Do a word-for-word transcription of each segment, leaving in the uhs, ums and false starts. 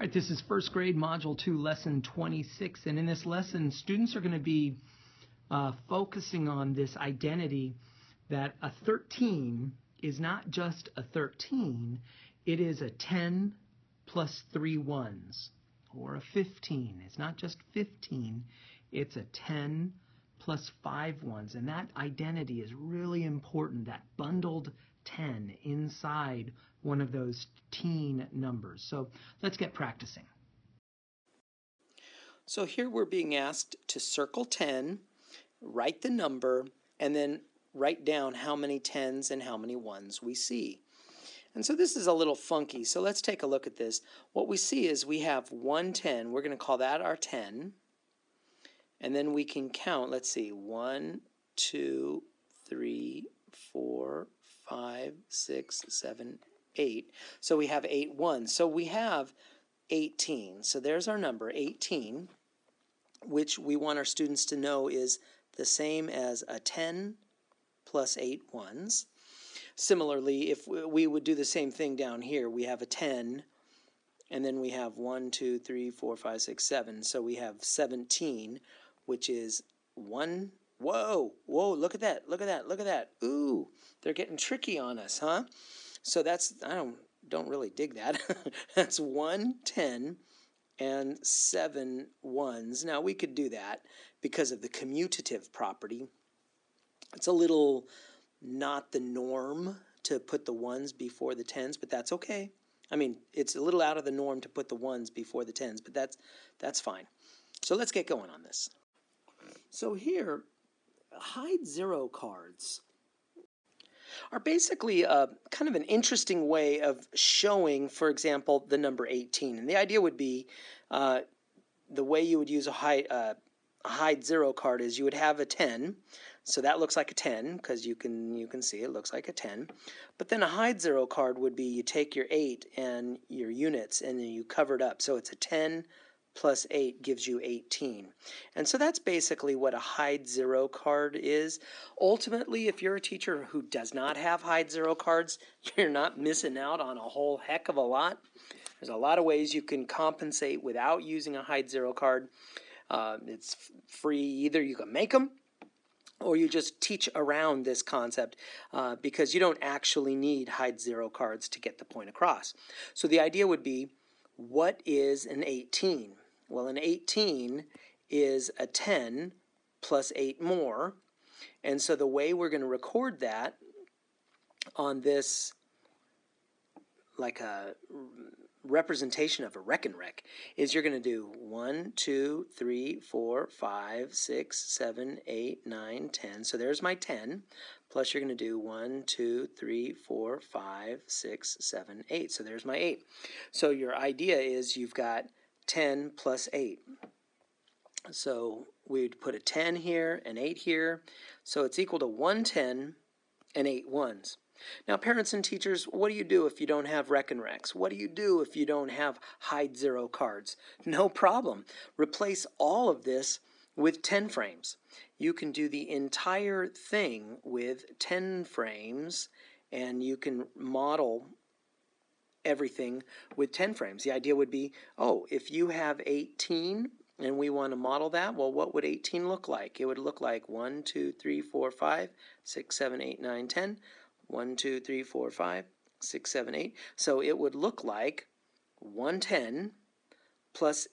All right, this is first grade, module two, lesson twenty-six, and in this lesson, students are going to be uh, focusing on this identity that a thirteen is not just a thirteen, it is a ten plus three ones, or a fifteen. It's not just fifteen, it's a ten plus five ones, and that identity is really important, that bundled ten inside one of those teen numbers. So let's get practicing. So here we're being asked to circle ten, write the number, and then write down how many tens and how many ones we see. And so this is a little funky, so let's take a look at this. What we see is we have one ten, we're going to call that our ten, and then we can count, let's see, one, two, three, four, five, six, seven, eight. So we have eight ones. So we have eighteen. So there's our number, eighteen, which we want our students to know is the same as a ten plus eight ones. Similarly, if we would do the same thing down here, we have a ten, and then we have one, two, three, four, five, six, seven. So we have seventeen, which is one. Whoa, whoa, look at that, look at that, look at that. Ooh, they're getting tricky on us, huh? So that's, I don't don't really dig that. That's one ten and seven ones. Now we could do that because of the commutative property. It's a little not the norm to put the ones before the tens, but that's okay. I mean, it's a little out of the norm to put the ones before the tens, but that's, that's fine. So let's get going on this. So here, hide zero cards are basically a, kind of an interesting way of showing, for example, the number eighteen. And the idea would be uh, the way you would use a hide, uh, a hide zero card is you would have a ten. So that looks like a ten because you can, you can see it looks like a ten. But then a hide zero card would be you take your eight and your units and then you cover it up. So it's a ten plus eight gives you eighteen. And so that's basically what a hide zero card is. Ultimately, if you're a teacher who does not have hide zero cards, you're not missing out on a whole heck of a lot. There's a lot of ways you can compensate without using a hide zero card. Uh, it's free. Either you can make them or you just teach around this concept uh, because you don't actually need hide zero cards to get the point across. So the idea would be, what is an eighteen? Well, an eighteen is a ten plus eight more. And so the way we're going to record that on this, like a representation of a Rekenrek, is you're going to do one, two, three, four, five, six, seven, eight, nine, ten. So there's my ten. Plus you're going to do one, two, three, four, five, six, seven, eight. So there's my eight. So your idea is you've got ten plus eight. So we'd put a ten here, an eight here. So it's equal to one ten and eight ones. Now, parents and teachers, what do you do if you don't have Rekenreks? What do you do if you don't have hide zero cards? No problem. Replace all of this with ten frames. You can do the entire thing with ten frames, and you can model everything with ten frames. The idea would be, oh, if you have eighteen and we want to model that, well, what would eighteen look like? It would look like one, two, three, four, five, six, seven, eight, nine, ten. one, two, three, four, five, six, seven, eight. So it would look like one ten plus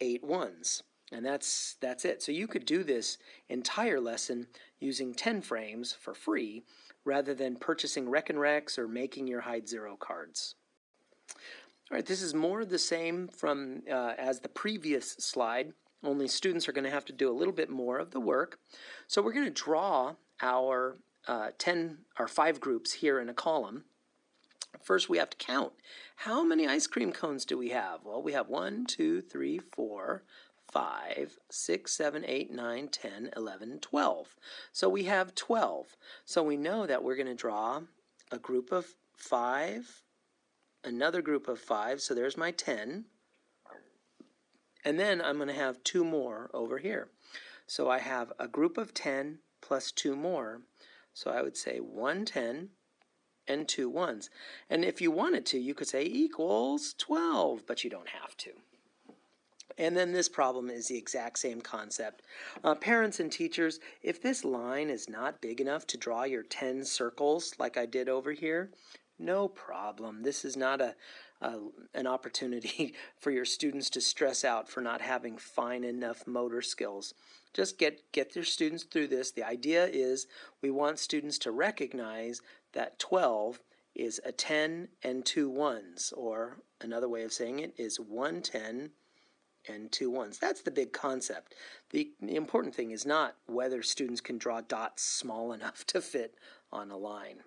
eight ones. And that's that's it. So you could do this entire lesson using ten frames for free rather than purchasing Rekenreks or making your hide zero cards. All right, this is more of the same from uh, as the previous slide, only students are going to have to do a little bit more of the work. So we're going to draw our uh, ten or five groups here in a column. First, we have to count. How many ice cream cones do we have? Well, we have one, two, three, four, five, six, seven, eight, nine, ten, eleven, twelve. So we have twelve. So we know that we're going to draw a group of five, another group of five, so there's my ten, and then I'm going to have two more over here. So I have a group of ten plus two more, so I would say one ten and two ones. And if you wanted to, you could say equals twelve, but you don't have to. And then this problem is the exact same concept. Uh, parents and teachers, if this line is not big enough to draw your ten circles like I did over here, no problem. This is not a, a an opportunity for your students to stress out for not having fine enough motor skills. Just get, get your students through this. The idea is we want students to recognize that twelve is a ten and two ones, or another way of saying it is one ten and two ones. That's the big concept. The, the important thing is not whether students can draw dots small enough to fit on a line.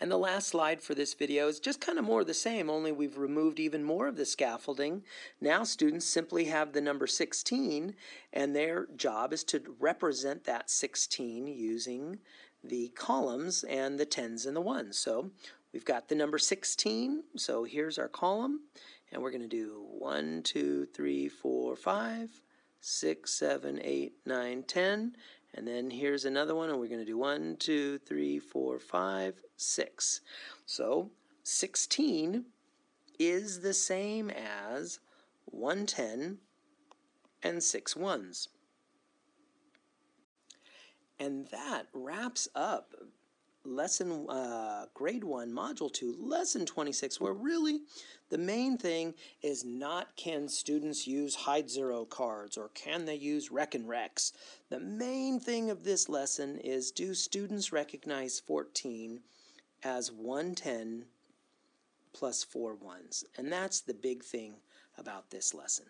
And the last slide for this video is just kind of more of the same, only we've removed even more of the scaffolding. Now students simply have the number sixteen, and their job is to represent that sixteen using the columns and the tens and the ones. So we've got the number sixteen, so here's our column, and we're going to do one, two, three, four, five, six, seven, eight, nine, ten. And then here's another one, and we're going to do one, two, three, four, five, six. So sixteen is the same as one ten and six ones. And that wraps up lesson uh, grade one, module two, lesson twenty-six, where really the main thing is not can students use hide zero cards or can they use Rekenreks. The main thing of this lesson is, do students recognize fourteen as one ten plus four ones? And that's the big thing about this lesson.